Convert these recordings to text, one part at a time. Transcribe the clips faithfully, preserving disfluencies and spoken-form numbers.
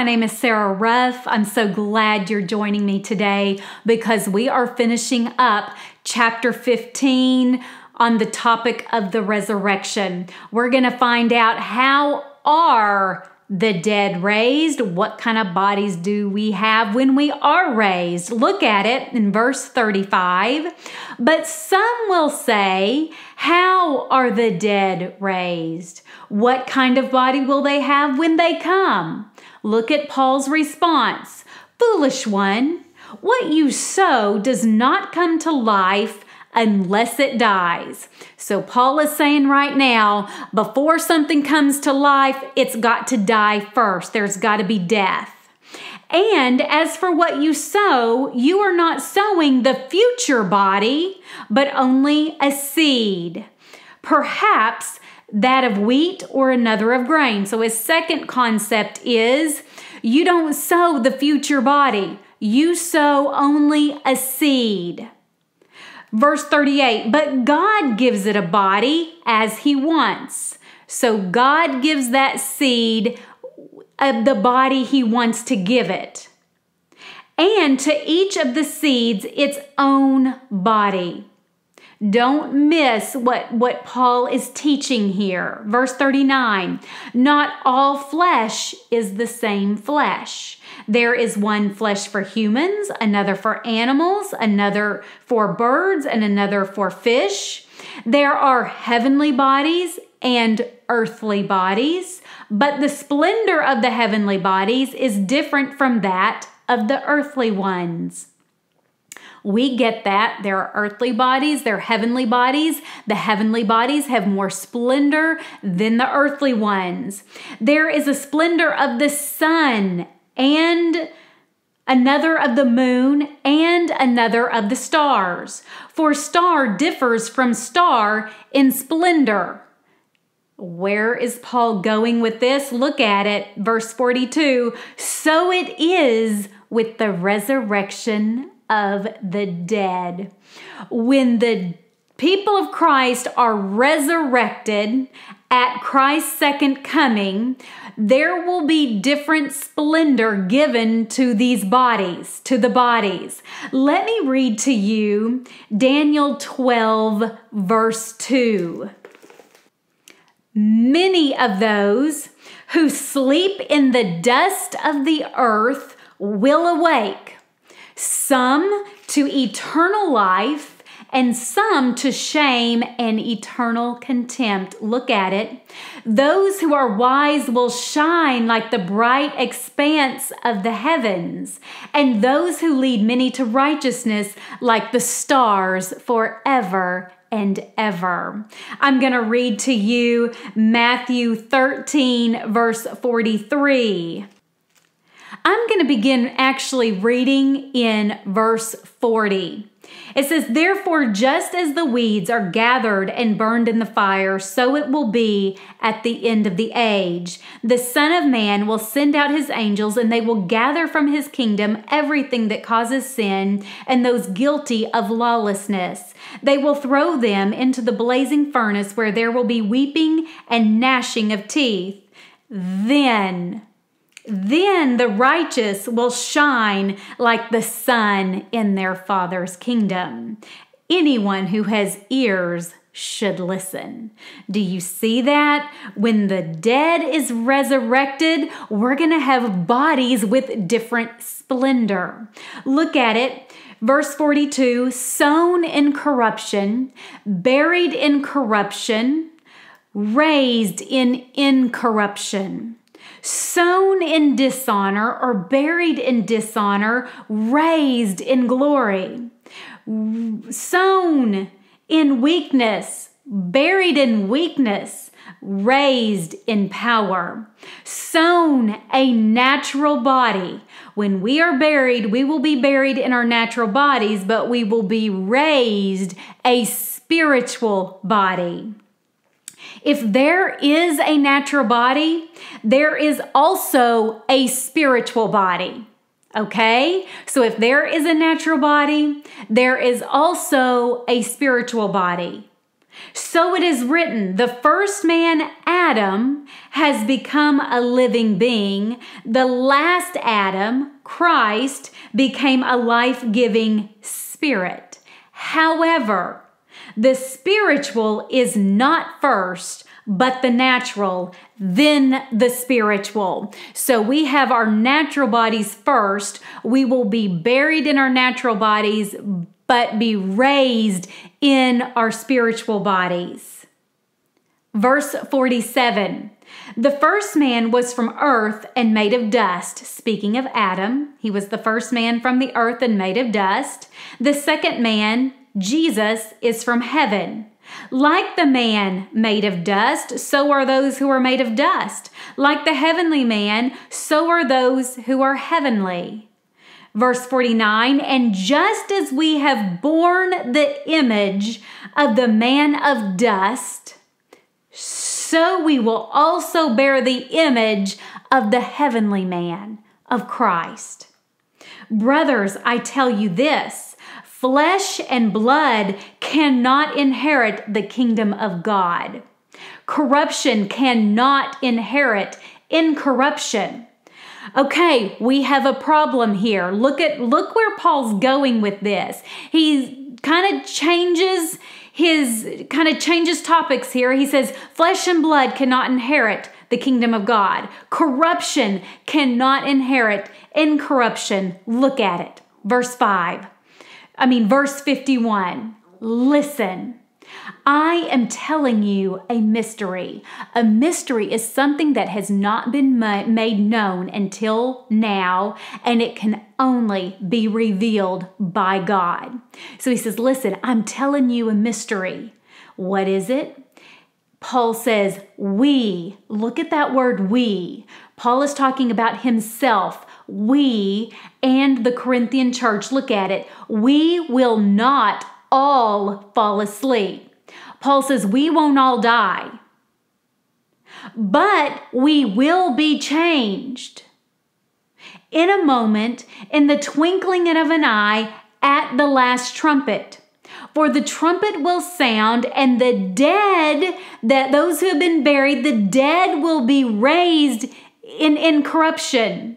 My name is Sarah Ruff. I'm so glad you're joining me today because we are finishing up chapter fifteen on the topic of the resurrection. We're going to find out how are the dead raised? What kind of bodies do we have when we are raised? Look at it in verse thirty-five. But some will say, how are the dead raised? What kind of body will they have when they come? Look at Paul's response. Foolish one, what you sow does not come to life unless it dies. So Paul is saying right now, before something comes to life, it's got to die first. There's got to be death. And as for what you sow, you are not sowing the future body, but only a seed, perhaps that of wheat or another of grain. So his second concept is you don't sow the future body. You sow only a seed. Verse thirty-eight, but God gives it a body as he wants. So God gives that seed of the body he wants to give it. And to each of the seeds, its own body. Don't miss what, what Paul is teaching here. Verse thirty-nine, not all flesh is the same flesh. There is one flesh for humans, another for animals, another for birds, and another for fish. There are heavenly bodies and earthly bodies, but the splendor of the heavenly bodies is different from that of the earthly ones. We get that. There are earthly bodies, there are heavenly bodies. The heavenly bodies have more splendor than the earthly ones. There is a splendor of the sun and another of the moon and another of the stars. For star differs from star in splendor. Where is Paul going with this? Look at it, verse forty-two. So it is with the resurrection of the dead. When the people of Christ are resurrected at Christ's second coming, there will be different splendor given to these bodies, to the bodies. Let me read to you Daniel twelve, verse two. Many of those who sleep in the dust of the earth will awake, some to eternal life, and some to shame and eternal contempt. Look at it. Those who are wise will shine like the bright expanse of the heavens, and those who lead many to righteousness like the stars forever and ever. I'm going to read to you Matthew thirteen, verse forty-three. I'm going to begin actually reading in verse forty. It says, therefore, just as the weeds are gathered and burned in the fire, so it will be at the end of the age. The Son of Man will send out his angels, and they will gather from his kingdom everything that causes sin and those guilty of lawlessness. They will throw them into the blazing furnace where there will be weeping and gnashing of teeth. Then... Then the righteous will shine like the sun in their Father's kingdom. Anyone who has ears should listen. Do you see that? When the dead is resurrected, we're going to have bodies with different splendor. Look at it. Verse forty-two, sown in corruption, buried in corruption, raised in incorruption. Sown in dishonor or buried in dishonor, raised in glory. Sown in weakness, buried in weakness, raised in power. Sown a natural body. When we are buried, we will be buried in our natural bodies, but we will be raised a spiritual body. If there is a natural body, there is also a spiritual body, okay? So if there is a natural body, there is also a spiritual body. So it is written, the first man, Adam, has become a living being. The last Adam, Christ, became a life-giving spirit. However, the spiritual is not first, but the natural, then the spiritual. So we have our natural bodies first. We will be buried in our natural bodies, but be raised in our spiritual bodies. Verse forty-seven, the first man was from earth and made of dust. Speaking of Adam, he was the first man from the earth and made of dust. The second man, Jesus, is from heaven. Like the man made of dust, so are those who are made of dust. Like the heavenly man, so are those who are heavenly. Verse forty-nine, and just as we have borne the image of the man of dust, so we will also bear the image of the heavenly man, of Christ. Brothers, I tell you this, flesh and blood cannot inherit the kingdom of God. Corruption cannot inherit incorruption. Okay, we have a problem here. Look at look where Paul's going with this. He kind of changes his kind of changes topics here. He says, flesh and blood cannot inherit the kingdom of God. Corruption cannot inherit incorruption. Look at it. Verse five. I mean, verse fifty-one. Listen. I am telling you a mystery. A mystery is something that has not been made known until now, and it can only be revealed by God. So he says, listen, I'm telling you a mystery. What is it? Paul says, we. Look at that word, we. Paul is talking about himself. We and the Corinthian church. Look at it. We will not all fall asleep. Paul says we won't all die, but we will be changed. In a moment, in the twinkling of an eye, at the last trumpet. For the trumpet will sound, and the dead, that those who have been buried, the dead will be raised in incorruption.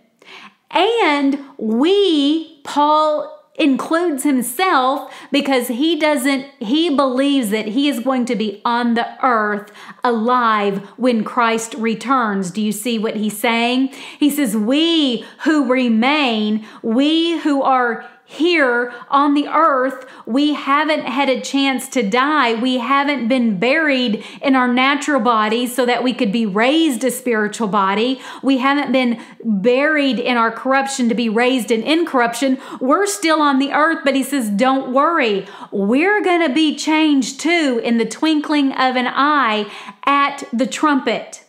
And we, Paul includes himself because he doesn't, he believes that he is going to be on the earth alive when Christ returns. Do you see what he's saying? He says, we who remain, we who are here on the earth, we haven't had a chance to die. We haven't been buried in our natural bodies so that we could be raised a spiritual body. We haven't been buried in our corruption to be raised in incorruption. We're still on the earth, but he says, don't worry. We're going to be changed too in the twinkling of an eye at the trumpet.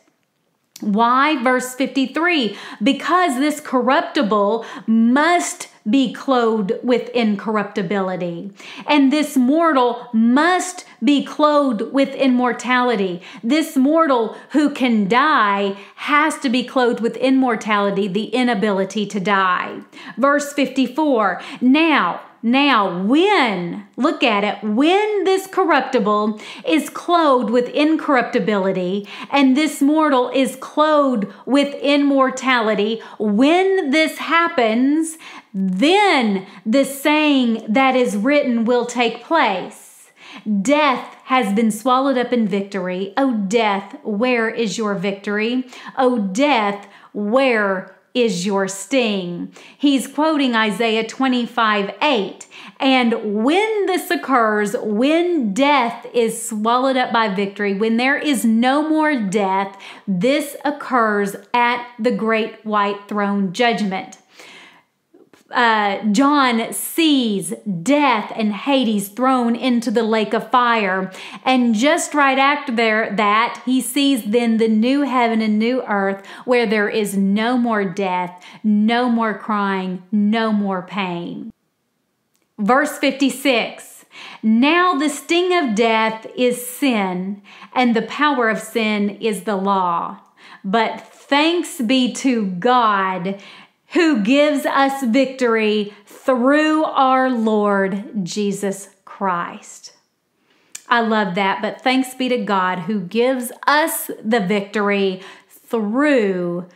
Why? Verse fifty-three, because this corruptible must be clothed with incorruptibility, and this mortal must be clothed with immortality. This mortal who can die has to be clothed with immortality, the inability to die. Verse fifty-four, now, Now, when, look at it, when this corruptible is clothed with incorruptibility and this mortal is clothed with immortality, when this happens, then the saying that is written will take place. Death has been swallowed up in victory. O death, where is your victory? O death, where is your sting? He's quoting Isaiah twenty-five eight. And when this occurs, when death is swallowed up by victory, when there is no more death, this occurs at the great white throne judgment. Uh, John sees death and Hades thrown into the lake of fire. And just right after there, that, he sees then the new heaven and new earth where there is no more death, no more crying, no more pain. Verse fifty-six, now the sting of death is sin, and the power of sin is the law. But thanks be to God, who gives us victory through our Lord Jesus Christ. I love that. But thanks be to God who gives us the victory through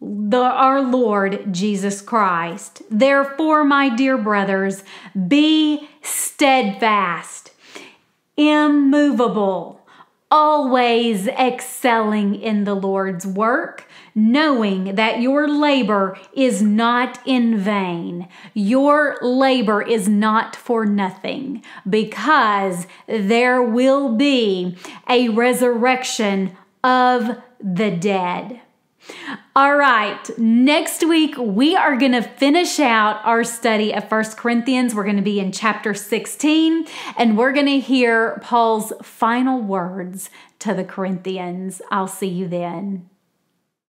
the, our Lord Jesus Christ. Therefore, my dear brothers, be steadfast, immovable, always excelling in the Lord's work, knowing that your labor is not in vain. Your labor is not for nothing, because there will be a resurrection of the dead. All right, next week we are going to finish out our study of First Corinthians. We're going to be in chapter sixteen, and we're going to hear Paul's final words to the Corinthians. I'll see you then.